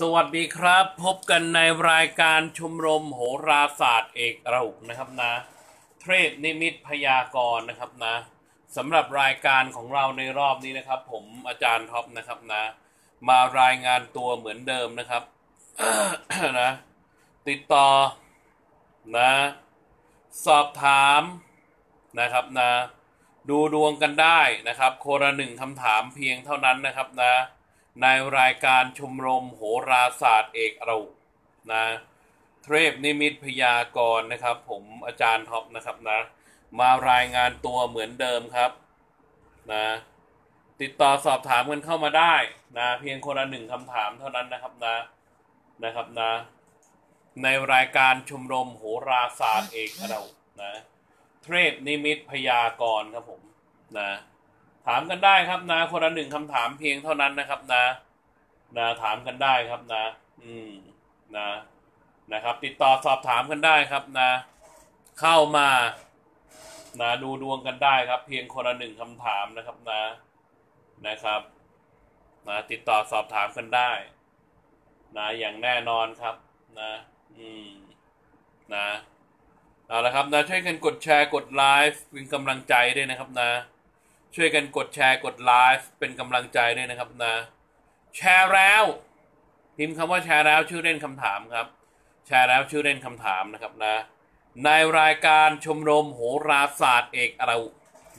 สวัสดีครับพบกันในรายการชมรมโหราศาสตร์เอกระหุกนะครับนะเทรดนิมิตพยากรณ์นะครับนะสำหรับรายการของเราในรอบนี้นะครับผมอาจารย์ท็อปนะครับนะมารายงานตัวเหมือนเดิมนะครับ นะติดต่อนะสอบถามนะครับนะดูดวงกันได้นะครับคนละหนึ่งคำถามเพียงเท่านั้นนะครับนะในรายการชมรมโหราศาสตร์เอกเรานะเทพนิมิตพยากรณ์นะครับผมอาจารย์ท็อปนะครับนะมารายงานตัวเหมือนเดิมครับนะติดต่อสอบถามกันเข้ามาได้นะเพียงคนละหนึ่งคำถามเท่านั้นนะครับนะในรายการชมรมโหราศาสตร์เอกเรานะเทพนิมิตพยากรณ์ครับผมนะถามกันได้ครับนะคนละหนึ่งคำถามเพียงเท่านั้นนะครับนะถามกันได้ครับนะนะครับติดต่อสอบถามกันได้ครับนะเข้ามานะดูดวงกันได้ครับเพียงคนละหนึ่งคำถามนะครับนะติดต่อสอบถามกันได้นะอย่างแน่นอนครับนะเอาละครับนะช่วยกันกดแชร์กดไลฟ์เป็นกำลังใจด้วยนะครับนะช่วยกันกดแชร์กดไลฟ์เป็นกำลังใจด้วยนะครับนะแชร์แล้วพิมพ์คำว่าแชร์แล้วชื่อเล่นคำถามครับแชร์แล้วชื่อเล่นคำถามนะครับนะในรายการชมรมโหราศาสตร์เอกเรา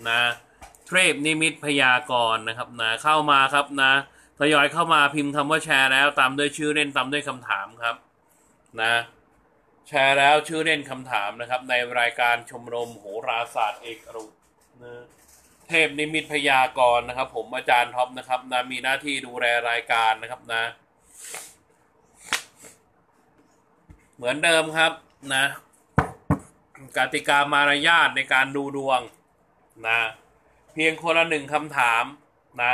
นะเทพนิมิตพยากรณ์นะครับนะเข้ามาครับนะทยอยเข้ามาพิมพ์คำว่าแชร์แล้วตามด้วยชื่อเล่นตามด้วยคำถามครับนะแชร์แล้วชื่อเล่นคำถามนะครับในรายการชมรมโหราศาสตร์เอกเรานะเทพนิมิตพยากรณ์นะครับผมอาจารย์ท็อปนะครับนะมีหน้าที่ดูแลรายการนะครับนะเหมือนเดิมครับนะกติกามารยาทในการดูดวงนะเพียงคนละหนึ่งคำถามน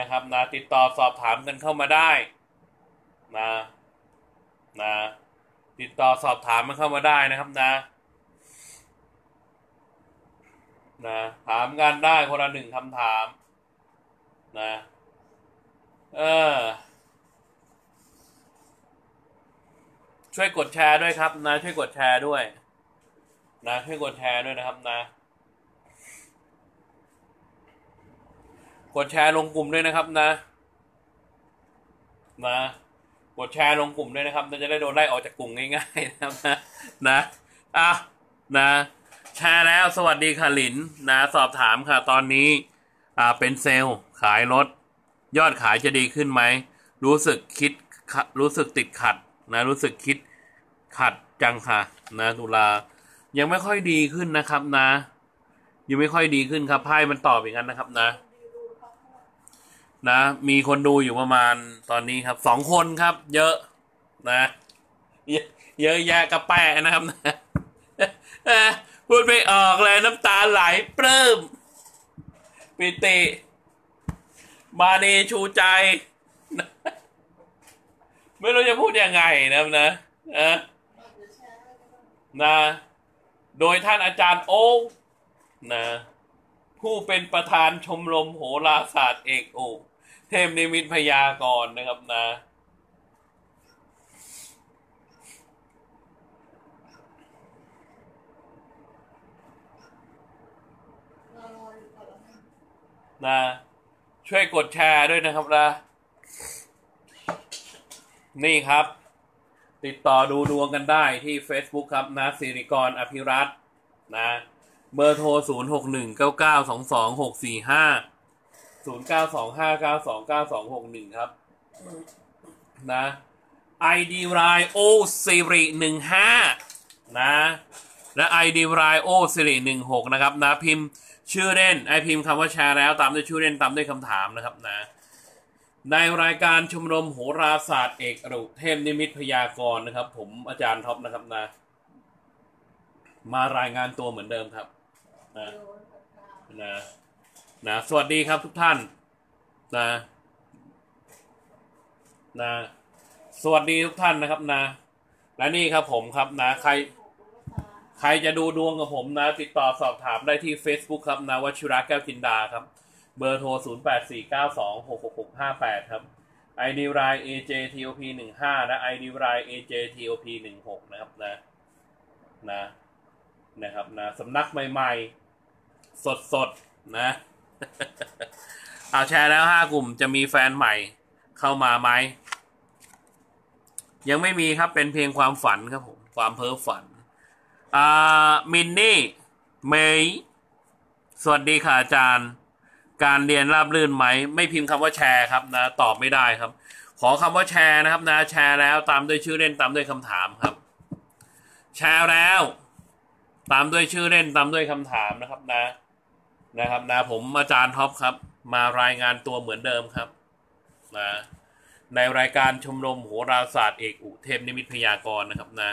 ะครับนะติดต่อสอบถามกันเข้ามาได้ติดต่อสอบถามมันเข้ามาได้นะครับนะถามกันได้คนละหนึ่งคำถามนะช่วยกดแชร์ด้วยครับนะช่วยกดแชร์ด้วยนะช่วยกดแชร์ด้วยนะครับนะกดแชร์ลงกลุ่มด้วยนะครับนะกดแชร์ลงกลุ่มด้วยนะครับจะได้โดนไล่ออกจากกลุ่มง่ายๆนะครับนะแชร์แล้วสวัสดีค่ะหลินนะสอบถามค่ะตอนนี้เป็นเซลล์ขายรถยอดขายจะดีขึ้นไหมรู้สึกติดขัดนะรู้สึกคิดขัดจังค่ะนะตุลายังไม่ค่อยดีขึ้นนะครับนะยังไม่ค่อยดีขึ้นครับไพ่มันตอบอย่างนั้นนะครับนะมีคนดูอยู่ประมาณตอนนี้ครับสองคนครับเยอะนะเยอะแยะกระแปะนะครับนะพูดไม่ออกเลยน้ำตาไหลปลื้มปิติมาเนชูใจไม่รู้จะพูดยังไงนะครับนะโดยท่านอาจารย์โอ๊คนะผู้เป็นประธานชมรมโหราศาสตร์เอกโอเทพนิมิตพยากรณ์นะครับนะช่วยกดแชร์ด้วยนะครับนะนี่ครับติดต่อดูดวงกันได้ที่ Facebook ครับนะศิริกรอภิรัตน์นะเบอร์โทร0619922645 0925929261ครับนะ ID รายโอสิริ15นะและ ID รายโอสิริ16นะครับนะพิมพ์ชื่อเล่นพิมพ์คำว่าแชร์แล้วตามด้วยชื่อเล่นตามด้วยคำถามนะครับนะในรายการชมรมโหราศาสตร์เอกรุเทพนิมิตพยากรณ์นะครับผมอาจารย์ท็อปนะครับนะมารายงานตัวเหมือนเดิมครับสวัสดีครับทุกท่านสวัสดีทุกท่านนะครับนะและนี่ครับผมครับนะใครจะดูดวงกับผมนะติดต่อสอบถามได้ที่ Facebook ครับนะวชิระแก้วจินดาครับเบอร์โทร0849266658ครับ Ideal AJTOP 15และ Ideal AJTOP 16นะครับนะครับสำนักใหม่ๆสดๆนะเอาแชร์แล้ว5กลุ่มจะมีแฟนใหม่เข้ามาไหมยังไม่มีครับเป็นเพียงความฝันครับผมความเพ้อฝันมินนี่เมย์สวัสดีค่ะอาจารย์การเรียนราบรื่นไหมไม่พิมพ์คำว่าแชร์ครับนะตอบไม่ได้ครับขอคำว่าแชร์นะครับนะแชร์แล้วตามด้วยชื่อเล่นตามด้วยคำถามครับแชร์แล้วตามด้วยชื่อเล่นตามด้วยคำถามนะครับนะครับผมอาจารย์ท็อปครับมารายงานตัวเหมือนเดิมครับนะในรายการชมรมโหราศาสตร์เอกอุเทพนิมิตพยากรณ์นะครับนะ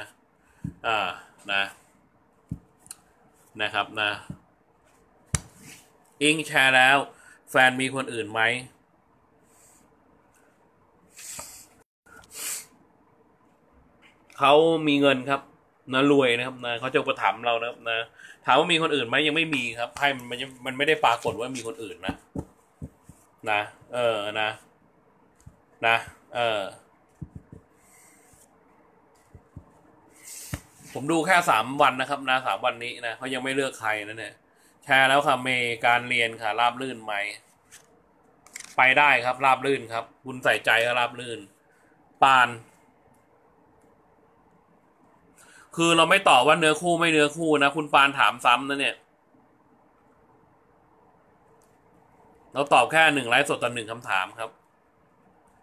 นะครับนะอิงแชร์แล้วแฟนมีคนอื่นไหมเขามีเงินครับนะรวยนะครับนะเขาจะประถมเรานะครับนะถามว่ามีคนอื่นไหมยังไม่มีครับไพ่มันไม่ได้ปรากฏว่ามีคนอื่นนะผมดูแค่3วันนะครับนะ3วันนี้นะเขายังไม่เลือกใครนะเนี่ยแชร์แล้วค่ะเมการเรียนค่ะราบรื่นไหมไปได้ครับราบรื่นครับคุณใส่ใจก็ราบรื่นปานคือเราไม่ตอบว่าเนื้อคู่ไม่เนื้อคู่นะคุณปานถามซ้ำนะเนี่ยเราตอบแค่1ไลฟ์สดต่อ1คำถามครับ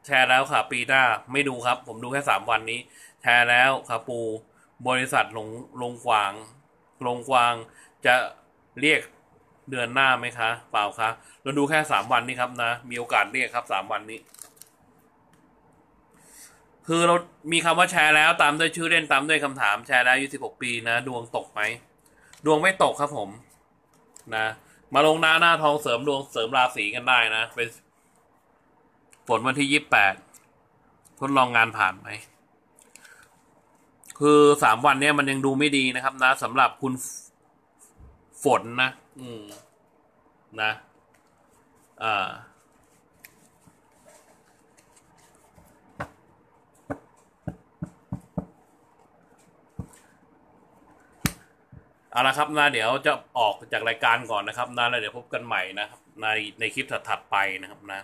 แชร์แล้วค่ะปีหน้าไม่ดูครับผมดูแค่3วันนี้แชร์แล้วค่ะปูบริษัทลงกวางจะเรียกเดือนหน้าไหมคะเปล่าคะเราดูแค่3วันนี้ครับนะมีโอกาสเรียกครับ3วันนี้คือเรามีคำว่าแชร์แล้วตามด้วยชื่อเล่นตามด้วยคำถามแชร์แล้วอายุ16ปีนะดวงตกไหมดวงไม่ตกครับผมนะมาลงหน้าทองเสริมดวงเสริมราศีกันได้นะเป็นฝนวันที่28ทดลองงานผ่านไหมคือ3วันนี้มันยังดูไม่ดีนะครับนะสำหรับคุณฝนนะเอาละครับนะเดี๋ยวจะออกจากรายการก่อนนะครับนะแล้วเดี๋ยวพบกันใหม่นะครับในคลิปถัดๆไปนะครับนะ